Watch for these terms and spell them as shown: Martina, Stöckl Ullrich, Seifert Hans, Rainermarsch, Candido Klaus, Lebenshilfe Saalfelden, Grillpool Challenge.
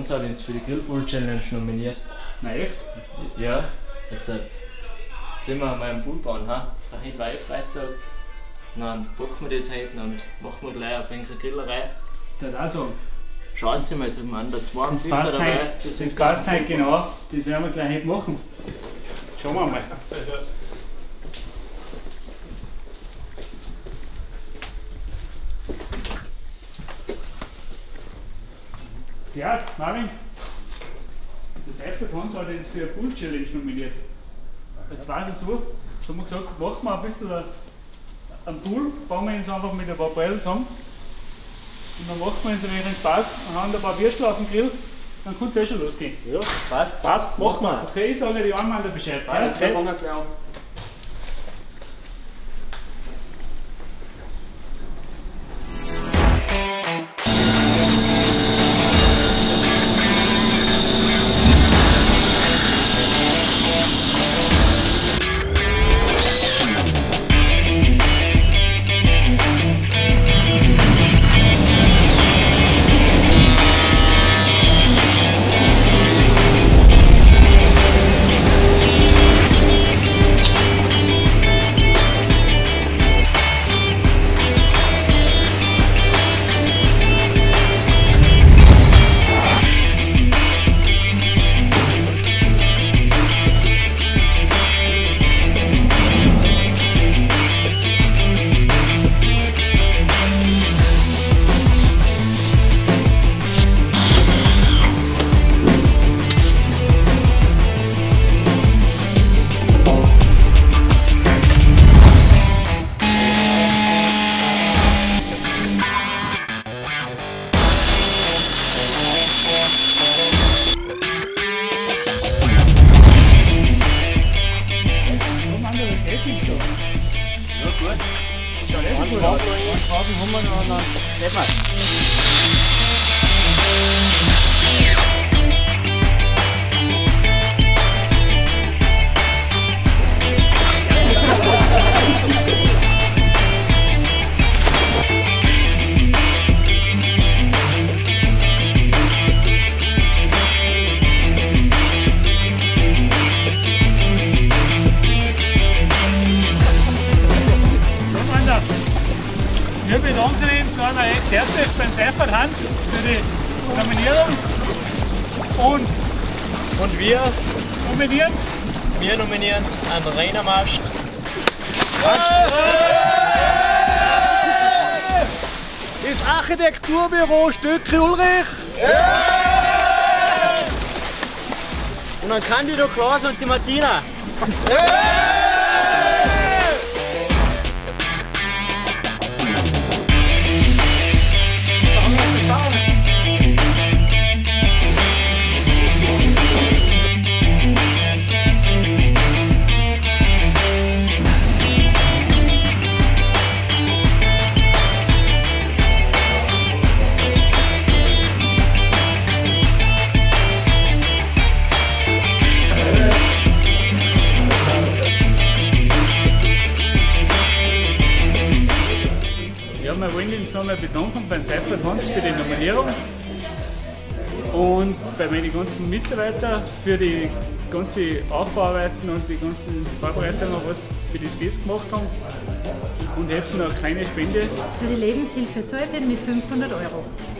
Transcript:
uns hat uns für die Grillpool Challenge nominiert. Na echt? Ja, jetzt sind wir mal am Pool bauen. Heute war ich Freitag, dann packen wir das heute und machen wir gleich ein bisschen Grillerei. Das auch so. Schauen Sie mal zum anderen, zwei haben sicher dabei. Das passt heute genau, das werden wir gleich heute machen. Schauen wir mal. Ja, Marvin, der Seifert Hans hat jetzt für eine Pool-Challenge nominiert. Jetzt weiß ich so, jetzt haben wir gesagt, machen wir ein bisschen einen Pool, bauen wir uns einfach mit ein paar Bälle zusammen und dann machen wir uns ein wenig Spaß und haben ein paar Würstchen auf dem Grill, dann kann es eh schon losgehen. Ja, passt. Passt, machen wir. Okay, ich sage die anderen mal Bescheid. Passt, ja, okay. Fangen wir gleich an. Wir bedanken uns noch einmal herzlich beim Seifert Hans für die Nominierung und wir nominieren einen Rainermarsch. Das Architekturbüro Stöckl Ullrich und einen Candido Klaus und die Martina. Wir wollen uns nochmal bedanken beim Seifert Hans für die Nominierung und bei meinen ganzen Mitarbeitern für die ganze Aufarbeiten und die ganzen Vorbereitungen, was wir für das Fest gemacht haben, und hätten eine kleine Spende für die Lebenshilfe Saalfelden mit 500 €.